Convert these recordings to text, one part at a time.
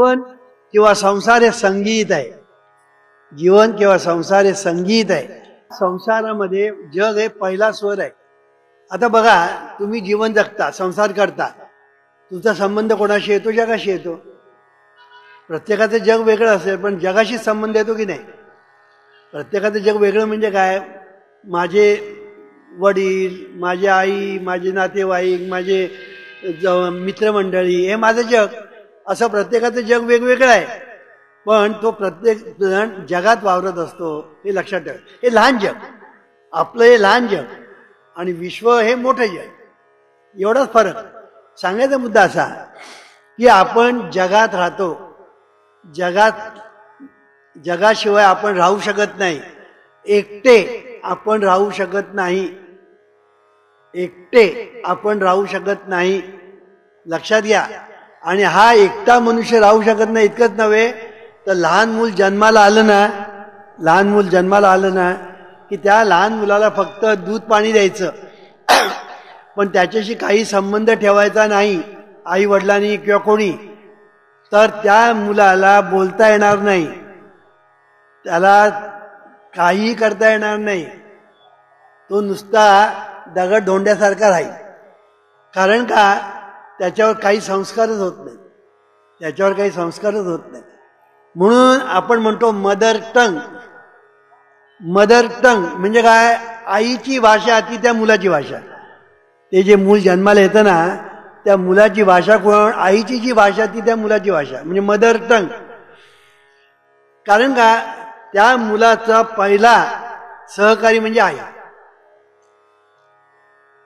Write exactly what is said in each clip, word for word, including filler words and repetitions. जीवन किंवा संसार हे संगीत आहे. जीवन किंवा संसार हे संगीत आहे. संसारामध्ये जग हे पहिला स्वर आहे. आता बघा, तुम्ही जीवन जगता, संसार करता, तुमचा संबंध कोणाशी येतो? जगाशी येतो. प्रत्येकाचं जग वेगळं असेल पण जगाशी संबंध येतो की नाही? प्रत्येकाचं जग वेगळं म्हणजे काय? माझे वडील, माझी आई, माझे नातेवाईक, माझे मित्रमंडळी हे माझं जग, असं प्रत्येकाचं जग वेगवेगळं आहे. पण तो प्रत्येक जण जगात वावरत असतो हे लक्षात ठेवा. हे लहान जग आपलं, हे लहान जग आणि विश्व हे मोठं जग, एवढाच फरक. सांगायचा मुद्दा असा की आपण जगात राहतो, जगात जगाशिवाय आपण राहू शकत नाही, एकटे आपण राहू शकत नाही, एकटे आपण राहू शकत नाही, लक्षात घ्या. आणि हा एकटा मनुष्य राहू शकत नाही इतकंच नव्हे, तर लहान मूल जन्माला आलं ना, लहान मूल जन्माला आलं ना की त्या लहान मुलाला फक्त दूध पाणी द्यायचं पण त्याच्याशी काही संबंध ठेवायचा नाही आई वडिलांनी किंवा कोणी. तर त्या मुलाला बोलता येणार नाही, त्याला काहीही करता येणार नाही, तो नुसता दगड धोंड्यासारखा राहील. कारण का, त्याच्यावर काही संस्कारच होत नाही, त्याच्यावर काही संस्कारच होत नाही. म्हणून आपण म्हणतो मदर टंग. मदर टंग म्हणजे काय? आईची भाषा ती त्या मुलाची भाषा. ते जे मूल जन्माला येतं ना, त्या मुलाची भाषा कोण? आईची जी भाषा ती त्या मुलाची भाषा म्हणजे मदर टंग. कारण का, त्या मुलाचा पहिला सहकारी म्हणजे आई.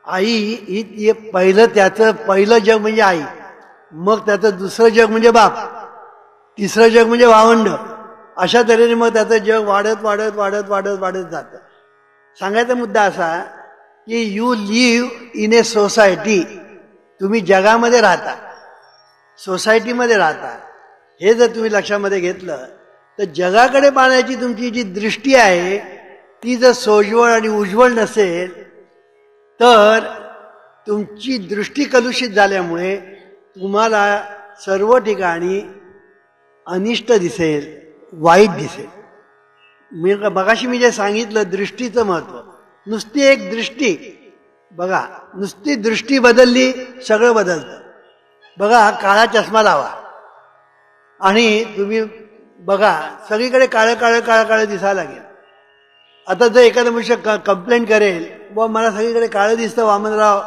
आई ही पहिलं, त्याचं पहिलं जग म्हणजे आई, मग त्याचं दुसरं जग म्हणजे बाप, तिसरं जग म्हणजे भावंड. अशा तऱ्हेने मग त्याचं जग वाढत वाढत वाढत वाढत वाढत जातं. सांगायचा मुद्दा असा की you live in a society. तुम्ही जगामध्ये राहता, सोसायटीमध्ये राहता. हे जर तुम्ही लक्षामध्ये घेतलं तर जगाकडे पाहण्याची तुमची जी दृष्टी आहे ती जर सोज्वळ आणि उज्ज्वल नसेल तर तुमची दृष्टी कलुषित झाल्यामुळे तुम्हाला सर्व ठिकाणी अनिष्ट दिसेल, वाईट दिसेल. मी मगाशी मी जे सांगितलं दृष्टीचं महत्त्व, नुसती एक दृष्टी बघा, नुसती दृष्टी बदलली सगळं बदलतं. बघा, काळा चष्मा लावा आणि तुम्ही बघा सगळीकडे काळं काळं काळं काळं दिसायला लागेल. आता जर एखादा मनुष्य क कंप्लेंट करेल, व मला सगळीकडे काळं दिसतं वामनराव,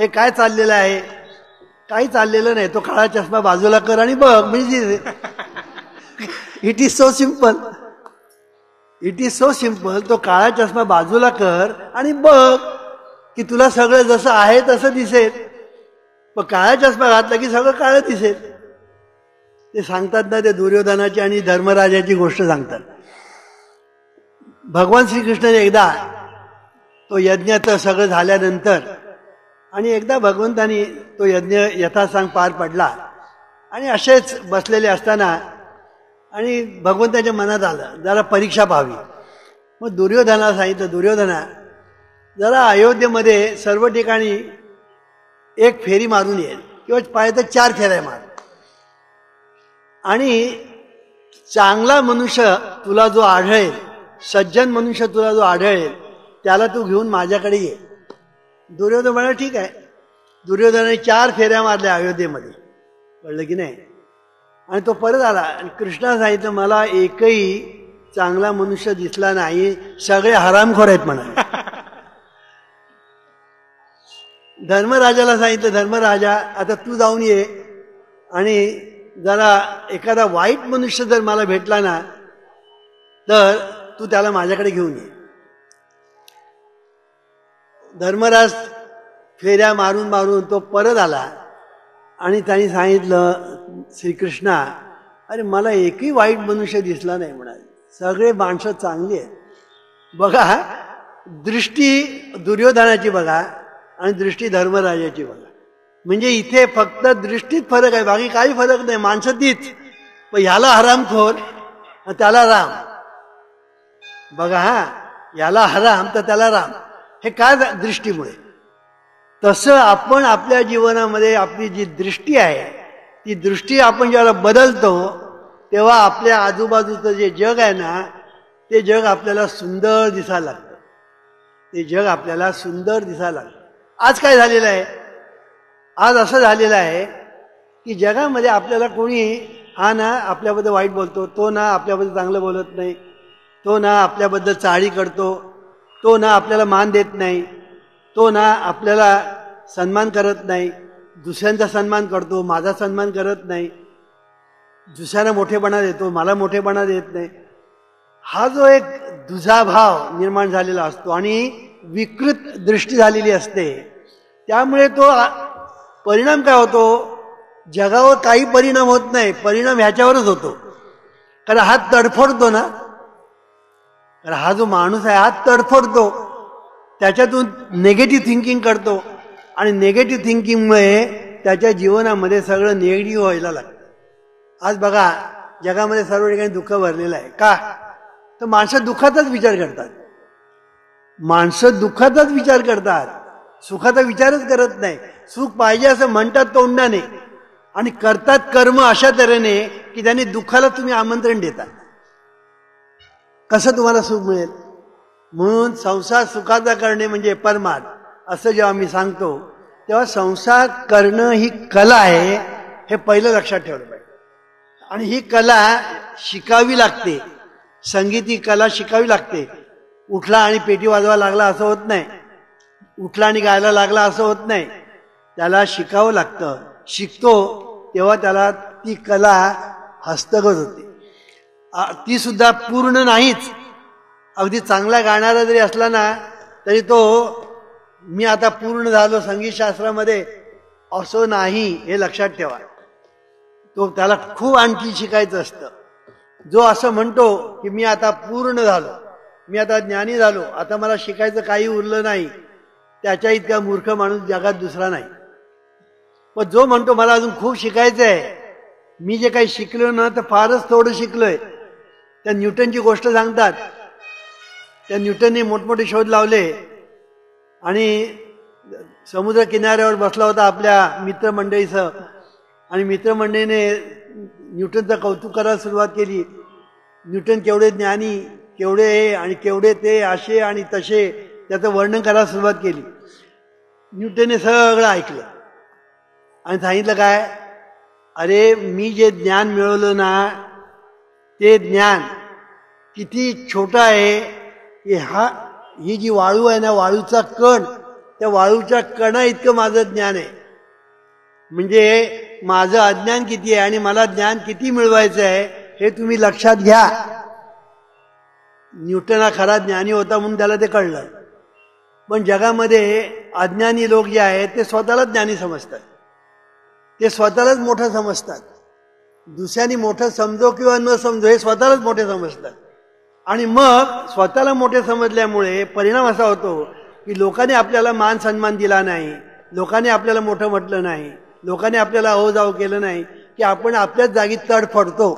हे काय चाललेलं आहे? काही चाललेलं नाही. तो काळा चष्मा बाजूला कर आणि बघ, म्हणजे it is so simple, it is so simple. तो काळा चष्मा बाजूला कर आणि बघ की तुला सगळं जसं आहे तसं दिसेल. पण काळा चष्मा घातला की सगळं काळं दिसेल. ते सांगतात ना, ते दुर्योधनाची आणि धर्मराजाची गोष्ट सांगतात. भगवान श्रीकृष्णाने एकदा तो यज्ञाचं सगळं झाल्यानंतर आणि एकदा भगवंतानी तो यज्ञ यथासांग पार पडला आणि असेच बसलेले असताना आणि भगवंताच्या मनात आलं जरा परीक्षा पाहावी. मग दुर्योधनाला सांगितलं, दुर्योधना जरा अयोध्येमध्ये सर्व ठिकाणी एक फेरी मारून येईल किंवा पाहिजे तर चार फेऱ्या मार, आणि चांगला मनुष्य तुला जो आढळेल, सज्जन मनुष्य तुला जो आढळेल त्याला तू घेऊन माझ्याकडे ये. दुर्योधन म्हणाला ठीक आहे. दुर्योधनाने चार फेऱ्या मारल्या अयोध्येमध्ये, कळलं की नाही? आणि तो परत आला आणि कृष्णा सांगितलं मला एकही चांगला मनुष्य दिसला नाही, सगळे हरामखोर आहेत म्हणाले. धर्मराजाला सांगितलं धर्मराजा आता तू जाऊन ये आणि जरा एखादा वाईट मनुष्य जर मला भेटला ना तर तू त्याला माझ्याकडे घेऊन ये. धर्मराज फेऱ्या मारून मारून तो परत आला आणि त्यांनी सांगितलं श्रीकृष्णा अरे मला एकही वाईट मनुष्य दिसला नाही म्हणाले, सगळे माणसं चांगली आहेत. बघा, दृष्टी दुर्योधनाची बघा आणि दृष्टी धर्मराजाची बघा. म्हणजे इथे फक्त दृष्टीत फरक आहे, बाकी काही फरक नाही, माणसं तीच. पण ह्याला हरामखोर त्याला राम. बघा हा, याला हराम तर त्याला राम. हे काय? दृष्टीमुळे. तसं आपण आपल्या जीवनामध्ये आपली जी दृष्टी आहे ती दृष्टी आपण ज्याला बदलतो तेव्हा आपल्या आजूबाजूचं जे जग आहे ना ते जग आपल्याला सुंदर दिसायला लागतं. ते जग आपल्याला सुंदर दिसायला लागतं. आज काय झालेलं आहे, आज असं झालेलं आहे की जगामध्ये आपल्याला कोणी हा ना आपल्याबद्दल वाईट बोलतो, तो ना आपल्याबद्दल चांगलं बोलत नाही, तो ना आपल्याबद्दल चाळी करतो, तो ना आपल्याला मान देत नाही, तो ना आपल्याला सन्मान करत नाही. दुसऱ्यांचा सन्मान करतो, माझा सन्मान करत नाही, दुसऱ्यांना मोठेपणा देतो, मला मोठेपणा देत नाही. हा जो एक दुजाभाव निर्माण झालेला असतो आणि विकृत दृष्टी झालेली असते, त्यामुळे तो परिणाम काय होतो, जगावर काही परिणाम होत नाही, परिणाम ह्याच्यावरच होतो. कारण हा तडफडतो ना, कारण हा जो माणूस आहे हा तडफडतो, त्याच्यातून नेगेटिव्ह थिंकिंग करतो आणि नेगेटिव्ह थिंकिंगमुळे त्याच्या जीवनामध्ये सगळं नेगेटिव्ह व्हायला लागतं. आज बघा जगामध्ये सर्व ठिकाणी दुःख भरलेलं आहे. का तर माणसं दुःखाचाच विचार करतात, माणसं दुःखाचाच विचार करतात, सुखाचा विचारच करत नाही. सुख पाहिजे असं म्हणतात तोंडाने आणि करतात कर्म अशा तऱ्हेने की त्याने दुःखाला तुम्ही आमंत्रण देता. कसं तुम्हाला सुख मिळेल? म्हणून संसार सुखाचा करणे म्हणजे परमार्थ असं जेव्हा मी सांगतो तेव्हा संसार करणं ही कला आहे हे पहिलं लक्षात ठेवलं पाहिजे. आणि ही कला शिकावी लागते. संगीत ही कला शिकावी लागते. उठला आणि पेटी वाजवायला लागला असं होत नाही, उठला आणि गायला लागला असं होत नाही, त्याला शिकावं लागतं. शिकतो तेव्हा त्याला ती कला हस्तगत होते. ती सुद्धा पूर्ण नाहीच. अगदी चांगला गाणारा जरी असला ना तरी तो मी आता पूर्ण झालो संगीतशास्त्रामध्ये असो नाही, हे लक्षात ठेवा. तो त्याला खूप आणखी शिकायचं असतं. जो असं म्हणतो की मी आता पूर्ण झालो, मी आता ज्ञानी झालो, आता मला शिकायचं काही उरलं नाही, त्याच्या इतका मूर्ख माणूस जगात दुसरा नाही. पण जो म्हणतो मला अजून खूप शिकायचं आहे, मी जे काही शिकलो ना तर फारच थोडं शिकलोय. त्या न्यूटनची गोष्ट सांगतात. त्या न्यूटनने मोठमोठे शोध लावले आणि समुद्र किनाऱ्यावर बसला होता आपल्या मित्रमंडळीसह आणि मित्रमंडळीने न्यूटनचं कौतुक करायला सुरुवात केली. न्यूटन केवढे ज्ञानी, केवढे हे आणि केवढे ते, असे आणि तसे त्याचं वर्णन करायला सुरुवात केली. न्यूटनने सगळं ऐकलं आणि सांगितलं काय, अरे मी जे ज्ञान मिळवलं ना ते ज्ञान किती छोटं आहे की हा ही जी वाळू आहे ना, वाळूचा कण, त्या वाळूच्या कणा इतकं माझं ज्ञान आहे. म्हणजे माझं अज्ञान किती आहे आणि मला ज्ञान किती मिळवायचं आहे हे तुम्ही लक्षात घ्या. न्यूटन हा खरा ज्ञानी होता म्हणून त्याला ते कळलं. पण जगामध्ये अज्ञानी लोक जे आहेत ते स्वतःला ज्ञानी समजतात, ते स्वतःलाच मोठं समजतात. दुसऱ्यांनी मोठं समजो किंवा न समजो हे स्वतःलाच मोठे समजतात. आणि मग स्वतःला मोठे समजल्यामुळे परिणाम असा होतो की लोकांनी आपल्याला मान सन्मान दिला नाही, लोकांनी आपल्याला मोठं म्हटलं नाही, लोकांनी आपल्याला अहो जाऊ केलं नाही, की आपण आपल्याच जागी तडफडतो.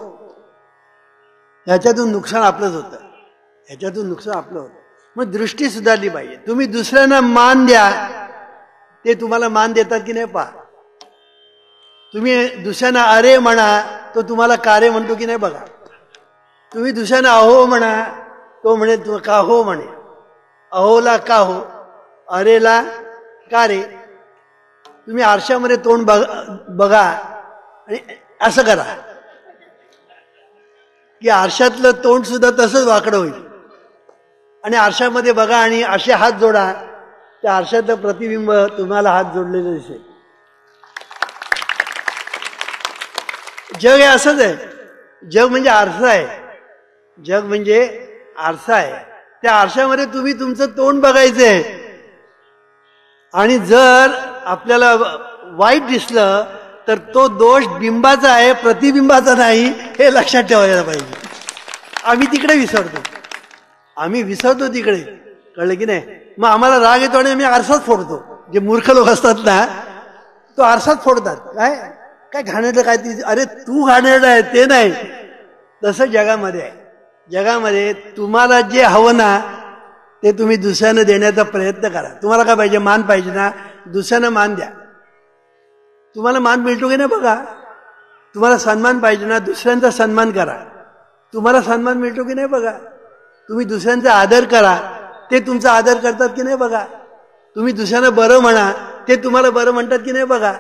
ह्याच्यातून नुकसान आपलंच होतं, ह्याच्यातून नुकसान आपलं होतं. मग दृष्टी सुधारली पाहिजे. तुम्ही दुसऱ्यांना मान द्या, ते तुम्हाला मान देतात की नाही पहा. तुम्ही दुसऱ्यांना अरे म्हणा, तो तुम्हाला कारे म्हणतो की नाही बघा. तुम्ही दुसऱ्यांना अहो म्हणा, तो म्हणे तु का हो म्हणे. अहोला का हो, अरेला का रे. तुम्ही आरशामध्ये तोंड बघा बघा आणि असं करा की आरशातलं तोंड सुद्धा तसंच वाकडं होईल. आणि आरशामध्ये बघा आणि असे हात जोडा, त्या आरशातलं प्रतिबिंब तुम्हाला हात जोडलेलं दिसेल. जग हे असंच आहे. जग म्हणजे आरसा आहे, जग म्हणजे आरसा आहे. त्या आरशामध्ये तुम्ही तुमचं तोंड बघायचं आहे आणि जर आपल्याला वाईट दिसलं तर तो दोष बिंबाचा आहे, प्रतिबिंबाचा नाही, हे लक्षात ठेवायला पाहिजे. आम्ही तिकडे विसरतो, आम्ही विसरतो तिकडे, कळलं की नाही. मग आम्हाला राग येतो आणि आम्ही आरसाच फोडतो. जे मूर्ख लोक असतात ना तो आरसाच फोडतात. काय काय घाणेरडं काय ती, अरे तू घाणेरडं आहे ते नाही. तसं जगामध्ये आहे. जगामध्ये तुम्हाला जे हवं ना ते तुम्ही दुसऱ्यांना देण्याचा प्रयत्न करा. तुम्हाला काय पाहिजे, मान पाहिजे ना, दुसऱ्यांना मान द्या. तुम्हाला मान मिळतो की नाही बघा. तुम्हाला सन्मान पाहिजे ना, दुसऱ्यांचा सन्मान करा. तुम्हाला सन्मान मिळतो की नाही बघा. तुम्ही दुसऱ्यांचा आदर करा, ते तुमचा आदर करतात की नाही बघा. तुम्ही दुसऱ्यांना बरं म्हणा, ते तुम्हाला बरं म्हणतात की नाही बघा.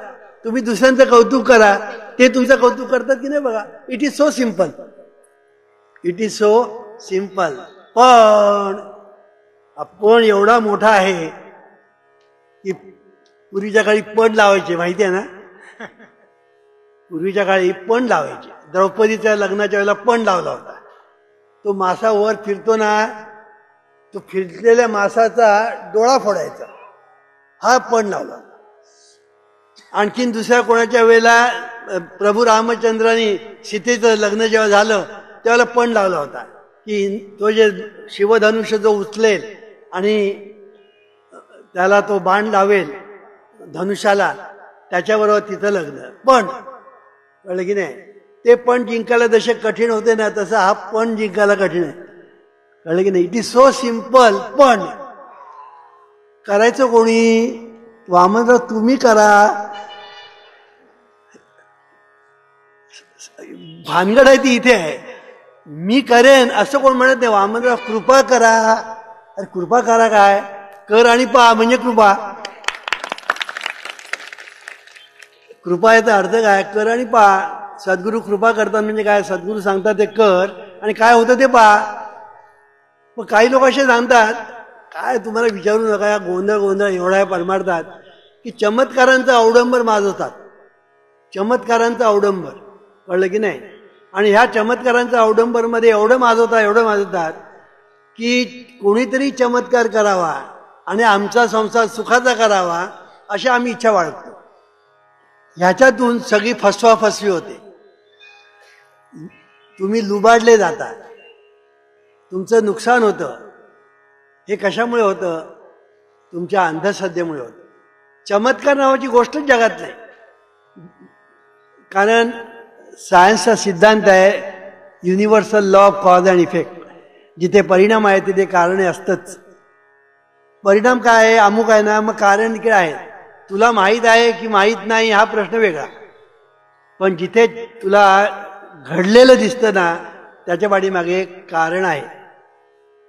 तुम्ही दुसऱ्यांचं कौतुक करा, ते तुमचं कौतुक करतात की नाही बघा. It is so simple, it is so simple. पण आपण एवढा मोठा आहे की पूर्वीच्या काळी पण लावायचे, माहिती आहे ना. पूर्वीच्या काळी पण लावायचे. द्रौपदीच्या लग्नाच्या वेळेला पण लावला होता. तो मासा वर फिरतो ना, तो फिरलेल्या मासाचा डोळा फोडायचा, हा पण लावला. आणखीन दुसऱ्या कोणाच्या वेळेला प्रभू रामचंद्रांनी सीतेचं लग्न जेव्हा झालं त्यावेळेला पण लावला होता की तो जे शिवधनुष्य जो उचलेल आणि त्याला तो बाण लावेल धनुष्याला, त्याच्याबरोबर तिथं लग्न. पण कळलं की नाही, ते पण जिंकायला जसे कठीण होते ना, तसं हा पण जिंकायला कठीण आहे. कळलं की नाही. It is so simple. पण करायचं कोणी, वामनराव तुम्ही करा. भानगड आहे ती इथे आहे. मी करेन असं कोण म्हणत नाही. वामनराव कृपा करा. अरे कृपा करा काय, कर आणि पा म्हणजे कृपा. कृपा याचा अर्थ काय, कर आणि पा. सद्गुरू कृपा करतात म्हणजे काय, सद्गुरू सांगतात ते कर आणि काय होतं ते पा. मग काही लोक असे सांगतात, काय तुम्हाला विचारू नका, या गोंधळ गोंधळ एवढा परमार्थात की चमत्कारांचा अवडंबर माजवतात. चमत्कारांचा अवडंबर, कळलं की नाही. आणि ह्या चमत्कारांचा अवडंबरमध्ये एवढं माजवतात एवढं माजवतात की कोणीतरी चमत्कार करावा आणि आमचा संसार सुखाचा करावा अशी आम्ही इच्छा बाळगतो. ह्याच्यातून सगळी फसवाफसवी होते. तुम्ही लुबाडले जाता, तुमचं नुकसान होतं. हे कशामुळे होतं, तुमच्या अंधश्रद्धेमुळे होतं. चमत्कार नावाची गोष्टच जगात नाही. कारण सायन्सचा सिद्धांत आहे universal law of cause and effect. जिथे परिणाम आहे तिथे कारणे असतंच. परिणाम काय आहे, अमुक आहे ना, मग कारण काय आहे. तुला माहीत आहे की माहीत नाही हा प्रश्न वेगळा. पण जिथे तुला घडलेलं दिसतं ना, त्याच्या पाठीमागे कारण आहे.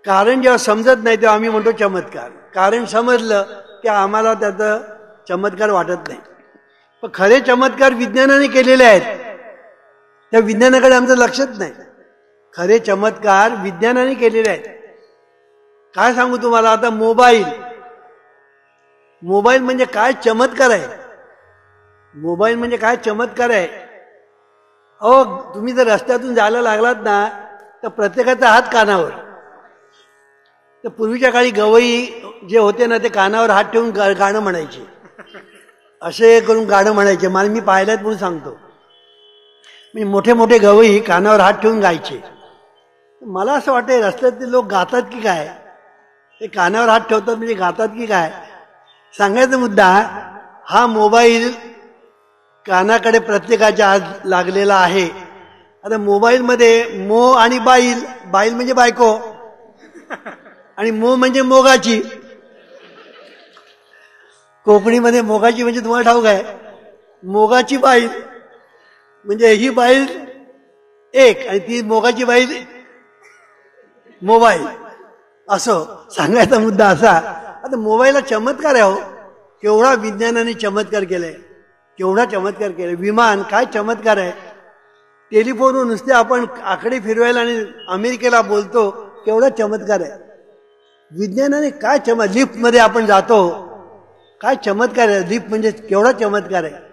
कारण जेव्हा समजत नाही तेव्हा आम्ही म्हणतो चमत्कार. कारण समजलं की आम्हाला त्याचं चमत्कार वाटत नाही. पण खरे चमत्कार विज्ञानाने केलेले आहेत, त्या विज्ञानाकडे आमचं लक्षच नाही. खरे चमत्कार विज्ञानाने केलेले आहेत. काय सांगू तुम्हाला आता, मोबाईल मोबाईल म्हणजे काय चमत्कार आहे. मोबाईल म्हणजे काय चमत्कार आहे. अहो तुम्ही जर रस्त्यातून जायला लागलात ना, तर प्रत्येकाचा हात कानावर. तर पूर्वीच्या काळी गवई जे होते ना, ते कानावर हात ठेवून गाणं म्हणायचे, असे करून गाणं म्हणायचे. मला मी पाहिल्यात म्हणून सांगतो. मी मोठे मोठे गवई कानावर हात ठेवून गायचे. मला असं वाटतं रस्त्यातले लोक गातात की काय, ते कानावर हात ठेवतात म्हणजे गातात की काय. सांगायचा मुद्दा हा, मोबाईल कानाकडे प्रत्येकाच्या आज लागलेला आहे. आता मोबाईलमध्ये मो आणि बाईल, बाईल म्हणजे बायको आणि मो म्हणजे मोगाची. कोकणीमध्ये मोगाची म्हणजे तुम्हाला ठाऊक आहे, मोगाची बाईल म्हणजे ही बाईल एक आणि ती मोगाची बाईल मोबाईल. असं सांगायचा मुद्दा असा. आता मोबाईलला चमत्कार आहे. हो केवढा विज्ञानाने चमत्कार केलाय, केवढा चमत्कार केलाय. विमान काय चमत्कार आहे. टेलिफोनवर नुसते आपण आकडे फिरवायला आणि अमेरिकेला बोलतो, केवढा चमत्कार आहे. विज्ञानाने काय चम लिफ्टमध्ये आपण जातो, काय चमत्कार आहे. लिफ्ट म्हणजे केवढा चमत्कार आहे.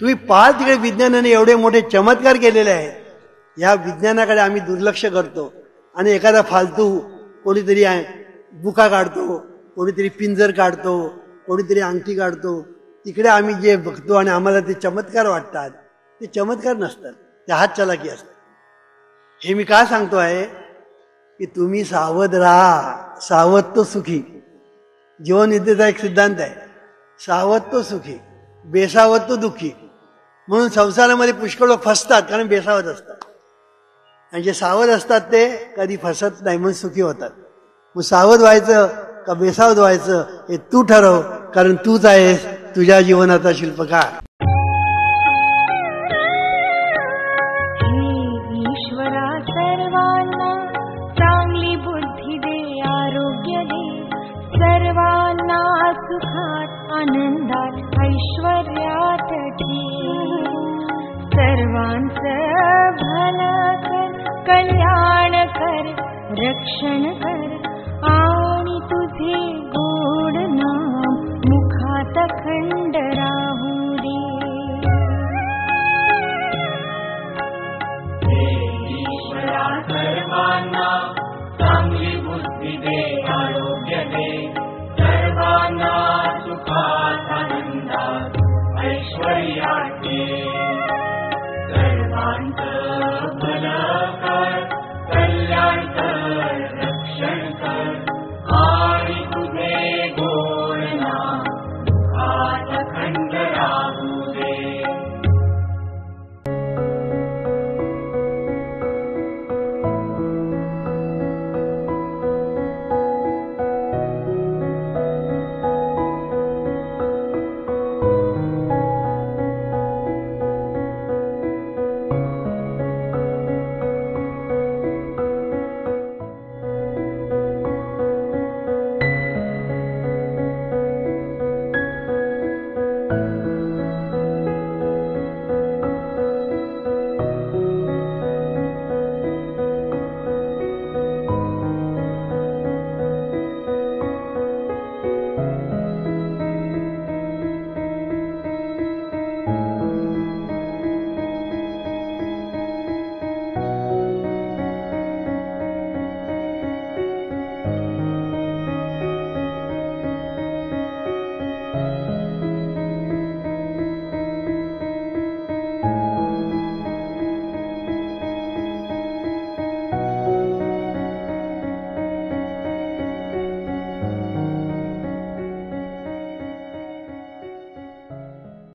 तुम्ही पाहाल तिकडे विज्ञानाने एवढे मोठे चमत्कार केलेले आहेत. या विज्ञानाकडे आम्ही दुर्लक्ष करतो आणि एखादा फालतू कोणीतरी बुका काढतो, कोणीतरी पिंजर काढतो, कोणीतरी अंगठी काढतो. तिकडे आम्ही जे बघतो आणि आम्हाला ते चमत्कार वाटतात, ते चमत्कार नसतात, ते हात चालाकी असतात. हे मी काय सांगतो आहे की तुम्ही सावध राहा. सावध तो सुखी. जीवनविद्येचा एक सिद्धांत आहे, सावध तो सुखी, बेसावध तो दुःखी. म्हणून संसारामध्ये पुष्कळ लोक फसतात, कारण बेसावध असतात. आणि जे सावध असतात ते कधी फसत नाही, म्हणून सुखी होतात. मग सावध व्हायचं का बेसावध व्हायचं हे तू ठरव, कारण तूच आहेस तुझ्या जीवनाचा शिल्पकार. सुखात आनंदात ऐश्वर्यात ठे सर्वांचं भला कर कल्याण कर रक्षण कर